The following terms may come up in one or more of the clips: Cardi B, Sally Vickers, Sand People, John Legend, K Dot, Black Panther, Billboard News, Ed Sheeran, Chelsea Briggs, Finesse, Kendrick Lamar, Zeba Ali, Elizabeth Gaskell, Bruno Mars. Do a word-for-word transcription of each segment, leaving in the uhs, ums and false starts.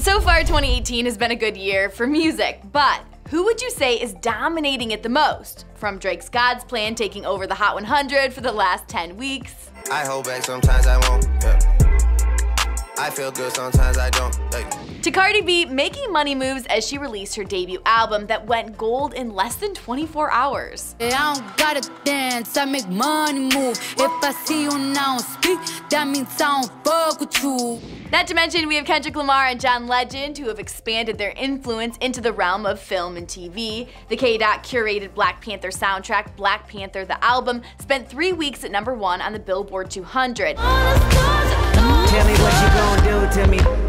So far, twenty eighteen has been a good year for music, but who would you say is dominating it the most? From Drake's God's Plan taking over the Hot one hundred for the last ten weeks. I hold back, sometimes I won't. Yeah. I feel good, sometimes I don't. Yeah. To Cardi B making money moves as she released her debut album that went gold in less than twenty-four hours. Yeah, I don't gotta dance, I make money move. If I see you now speak, that means I don't fuck with you. Not to mention, we have Kendrick Lamar and John Legend, who have expanded their influence into the realm of film and T V. The K Dot curated Black Panther soundtrack, Black Panther the Album, spent three weeks at number one on the Billboard two hundred. Tell me what you gonna do to me.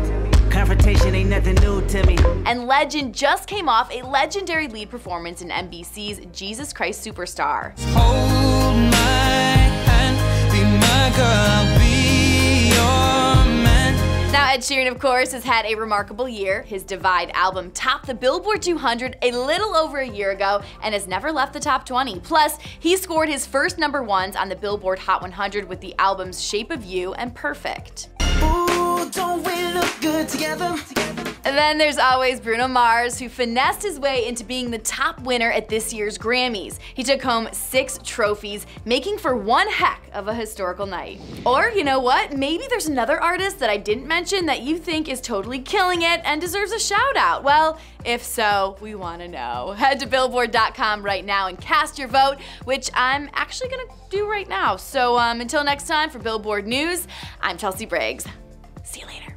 Confrontation ain't nothing new to me. And Legend just came off a legendary lead performance in N B C's Jesus Christ Superstar. Hold my hand, be my girl, be Now, Ed Sheeran, of course, has had a remarkable year. His Divide album topped the Billboard two hundred a little over a year ago and has never left the top twenty. Plus, he scored his first number ones on the Billboard Hot one hundred with the albums Shape of You and Perfect. Ooh, don't we look good together? And then there's always Bruno Mars, who finessed his way into being the top winner at this year's Grammys. He took home six trophies, making for one heck of a historical night. Or, you know what, maybe there's another artist that I didn't mention that you think is totally killing it and deserves a shout out. Well, if so, we wanna know. Head to billboard dot com right now and cast your vote, which I'm actually gonna do right now. So um, until next time, for Billboard News, I'm Chelsea Briggs. See you later.